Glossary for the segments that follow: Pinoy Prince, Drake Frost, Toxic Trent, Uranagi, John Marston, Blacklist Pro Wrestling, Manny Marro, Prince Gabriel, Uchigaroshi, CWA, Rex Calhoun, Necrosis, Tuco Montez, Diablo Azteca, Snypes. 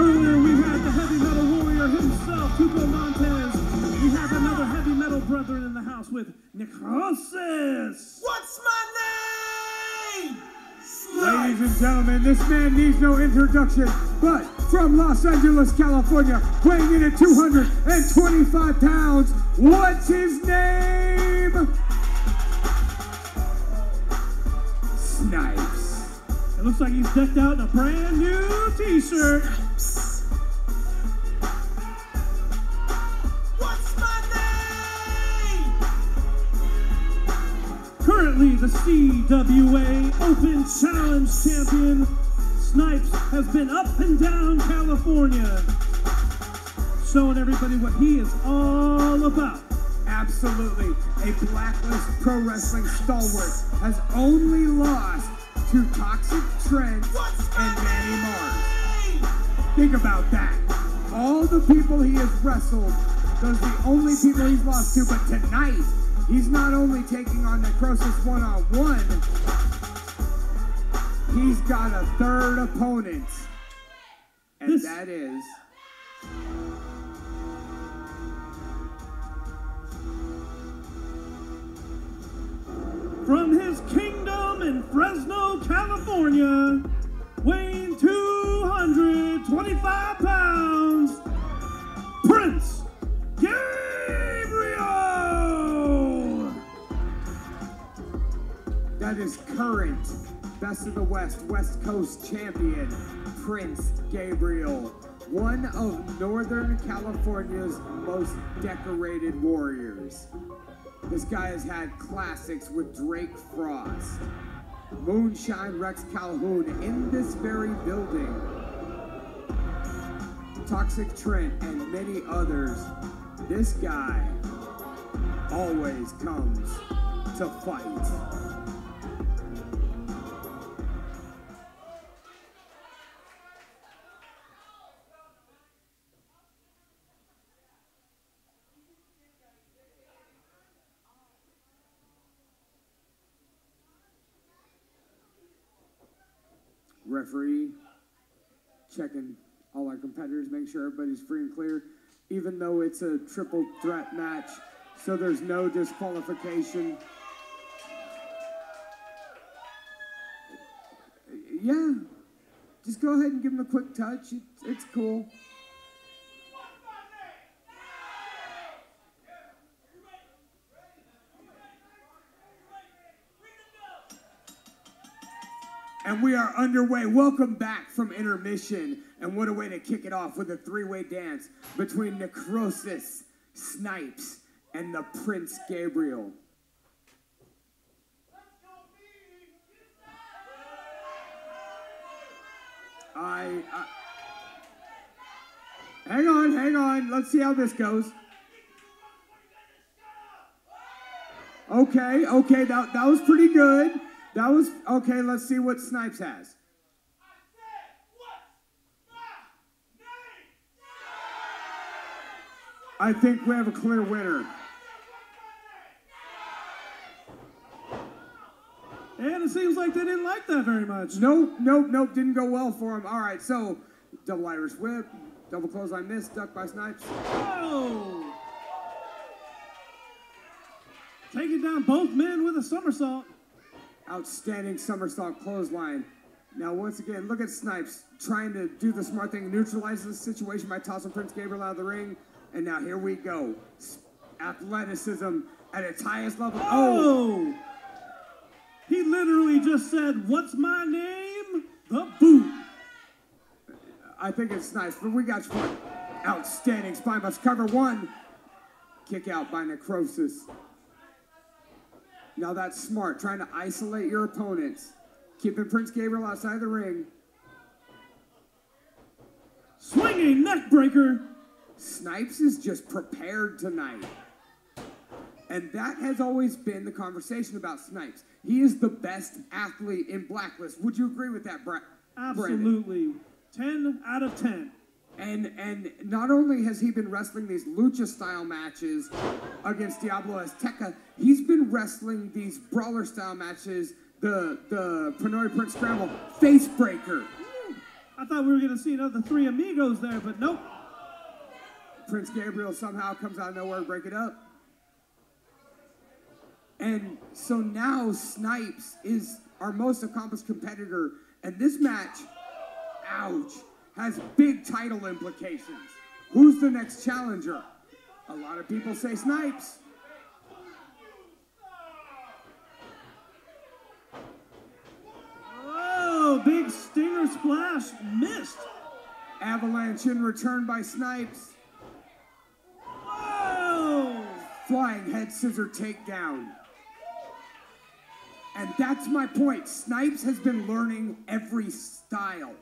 Earlier we had the heavy metal warrior himself, Tuco Montez. We have another heavy metal brother in the house with Necrosis. What's my name? Snypes. Ladies and gentlemen, this man needs no introduction, but from Los Angeles, California, weighing in at 225 pounds, what's his name? Snypes. It looks like he's decked out in a brand new t-shirt. What's my name? Currently the CWA Open Challenge champion, Snypes has been up and down California, showing everybody what he is all about. Absolutely. A Blacklist Pro Wrestling stalwart has only lost to Toxic Trent and Manny Marro. Think about that. All the people he has wrestled, those are the only people he's lost to, but tonight, he's not only taking on Necrosis one-on-one, he's got a third opponent, and that is... From his kingdom in Fresno, California, weighing 225 pounds, Prince Gabriel! That is current Best of the West, West Coast champion, Prince Gabriel, one of Northern California's most decorated warriors. This guy has had classics with Drake Frost, Moonshine Rex Calhoun in this very building, Toxic Trent, and many others. This guy always comes to fight. Referee checking all our competitors, make sure everybody's free and clear, even though it's a triple threat match, so there's no disqualification. Yeah, just go ahead and give him a quick touch. It's cool. And we are underway. Welcome back from intermission. And what a way to kick it off with a three-way dance between Necrosis, Snypes, and the Prince Gabriel. Hang on. Let's see how this goes. Okay. That was pretty good. That was okay. Let's see what Snypes has. I think we have a clear winner. And it seems like they didn't like that very much. Nope. Didn't go well for him. All right, so double Irish whip, double clothesline miss, duck by Snypes. Oh! Taking down both men with a somersault. Outstanding somersault clothesline. Now, once again, look at Snypes trying to do the smart thing, neutralize the situation by tossing Prince Gabriel out of the ring. And now here we go. Athleticism at its highest level. Oh! He literally just said, "What's my name?" The boot. I think it's Snypes, but we got one. Outstanding spine bust cover one. Kick out by Necrosis. Now that's smart, trying to isolate your opponents. Keeping Prince Gabriel outside the ring. Swinging neck breaker. Snypes is just prepared tonight. And that has always been the conversation about Snypes. He is the best athlete in Blacklist. Would you agree with that, Brandon? Absolutely. 10 out of 10. And not only has he been wrestling these lucha-style matches against Diablo Azteca, he's been wrestling these brawler-style matches, the Pinoy Prince Scramble, Face Breaker. I thought we were going to see another Three Amigos there, but nope. Prince Gabriel somehow comes out of nowhere to break it up. And so now Snypes is our most accomplished competitor, and this match, ouch, has big title implications. Who's the next challenger? A lot of people say Snypes. Oh, big stinger splash, missed. Avalanche in return by Snypes. Whoa! Flying head scissor takedown. And that's my point. Snypes has been learning every style.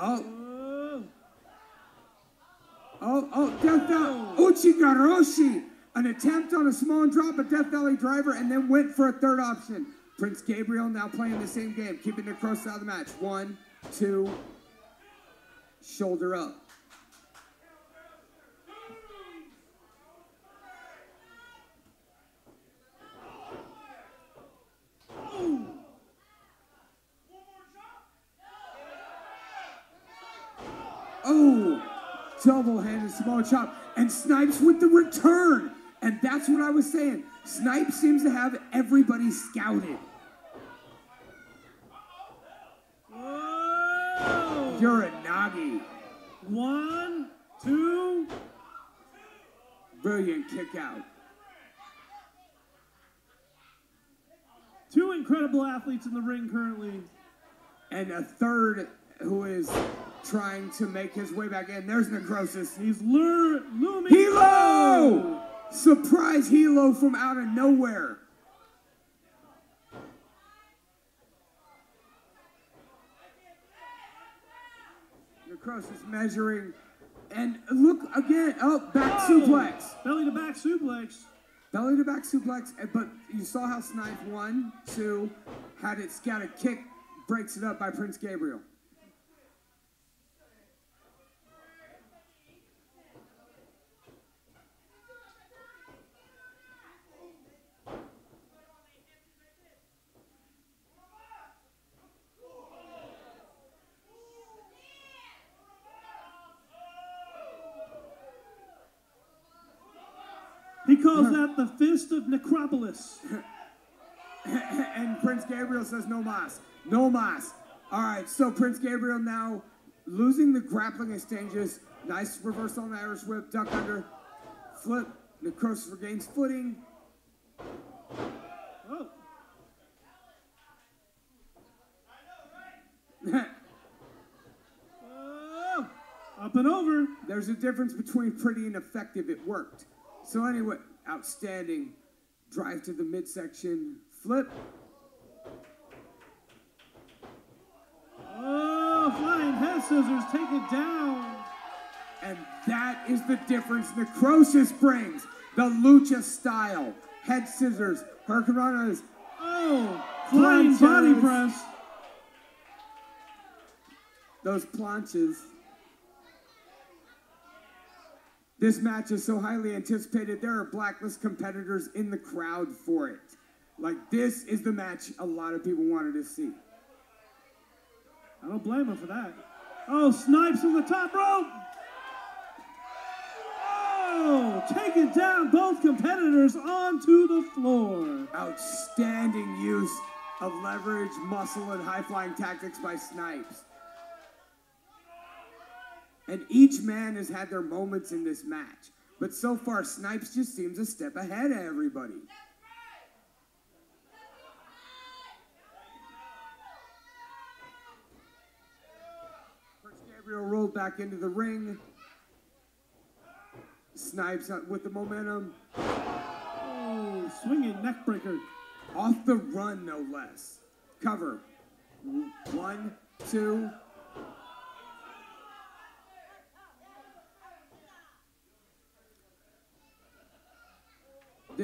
Oh. Oh, Death Valley. Uchigaroshi. An attempt on a small drop, a Death Valley driver, and then went for a third option. Prince Gabriel now playing the same game, keeping Necrosis out of the match. 1, 2, shoulder up. Oh, double-handed small chop, and Snypes with the return. And that's what I was saying. Snypes seems to have everybody scouted. Whoa. Uranagi. 1, 2. Brilliant kick out. Two incredible athletes in the ring currently. And a third who is trying to make his way back in. There's Necrosis. He's looming. Hilo! Surprise Hilo from out of nowhere. Necrosis measuring. And look again. Oh, back suplex. Belly to back suplex. Belly to back suplex. But you saw how Snypes, 1, 2, had it scouted. Kick, breaks it up by Prince Gabriel. He calls that the Fist of Necropolis. And Prince Gabriel says no mas. No mas. All right, so Prince Gabriel now losing the grappling exchanges. Nice reversal on the Irish whip. Duck under. Flip. Necrosis regains footing. Oh. Oh. Up and over. There's a difference between pretty and effective. It worked. So anyway, outstanding drive to the midsection, flip. Oh, flying head scissors, take it down. And that is the difference Necrosis brings, the lucha style. Head scissors, hurricanranas. Oh, flying planches. Body press. Those planches. This match is so highly anticipated, there are Blacklist competitors in the crowd for it. Like, this is the match a lot of people wanted to see. I don't blame him for that. Oh, Snypes from the top rope! Oh, taking down both competitors onto the floor. Outstanding use of leverage, muscle, and high-flying tactics by Snypes. And each man has had their moments in this match. But so far, Snypes just seems a step ahead of everybody. Prince Gabriel rolled back into the ring. Snypes with the momentum. Oh, swinging neck breaker. Off the run, no less. Cover. 1, 2.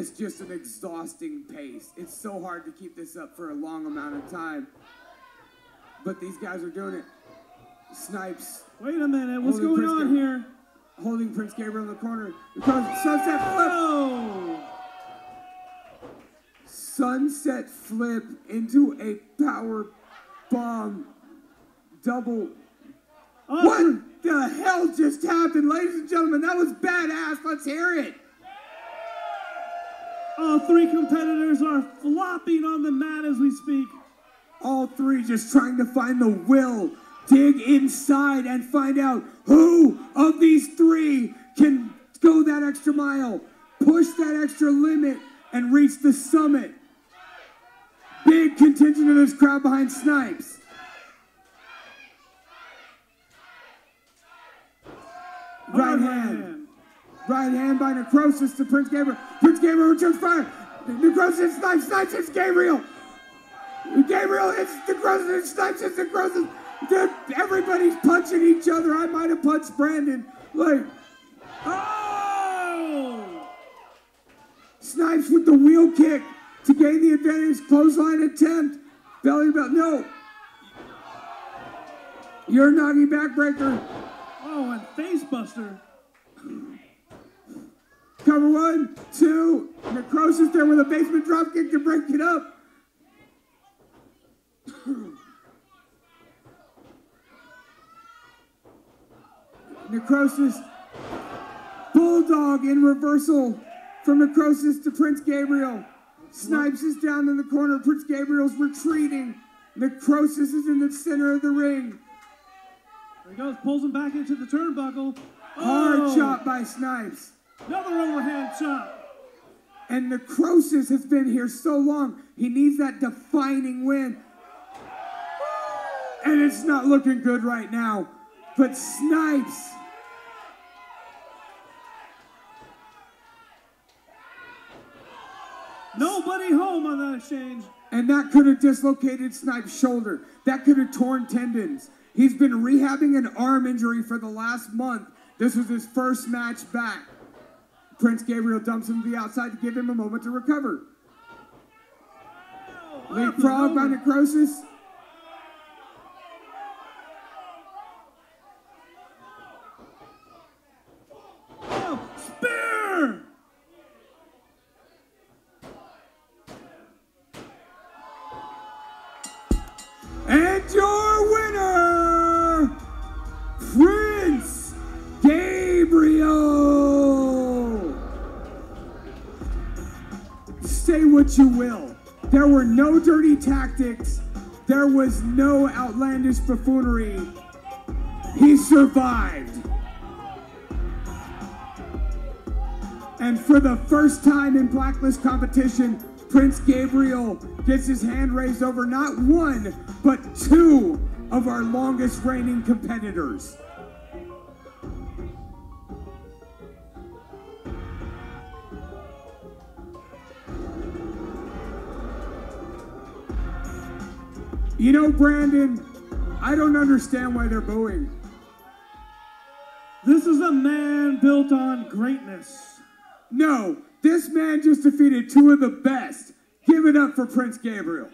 is just an exhausting pace. It's so hard to keep this up for a long amount of time. But these guys are doing it. Snypes. Wait a minute, what's going on here? Holding Prince Gabriel in the corner. Sunset flip. Oh. Sunset flip into a power bomb double. Oh. What the hell just happened, ladies and gentlemen? That was badass. Let's hear it. All three competitors are flopping on the mat as we speak. All three just trying to find the will. Dig inside and find out who of these three can go that extra mile, push that extra limit, and reach the summit. Big contingent of this crowd behind Snypes. Right hand by Necrosis to Prince Gabriel. Prince Gabriel returns fire. Necrosis, Snypes, Snypes hits Gabriel. Gabriel hits Necrosis, Snypes hits Necrosis. Dude, everybody's punching each other. I might have punched Brandon. Like, oh! Snypes with the wheel kick to gain the advantage. Clothesline attempt. Belly belt. No. You're Nagi backbreaker. Oh, and face buster. Cover one, two. Necrosis there with a basement drop kick to break it up. Necrosis, bulldog in reversal from Necrosis to Prince Gabriel. Snypes is down in the corner. Prince Gabriel's retreating. Necrosis is in the center of the ring. There he goes, pulls him back into the turnbuckle. Oh. Hard chop by Snypes. Another overhand chop. And Necrosis has been here so long. He needs that defining win. And it's not looking good right now. But Snypes. Nobody home on that exchange. And that could have dislocated Snypes' shoulder. That could have torn tendons. He's been rehabbing an arm injury for the last month. This was his first match back. Prince Gabriel dumps him to the outside to give him a moment to recover. Leapfrog by Necrosis. You will. There were no dirty tactics. There was no outlandish buffoonery. He survived. And for the first time in Blacklist competition, Prince Gabriel gets his hand raised over not one, but two of our longest reigning competitors. You know, Brandon, I don't understand why they're booing. This is a man built on greatness. No, this man just defeated two of the best. Give it up for Prince Gabriel.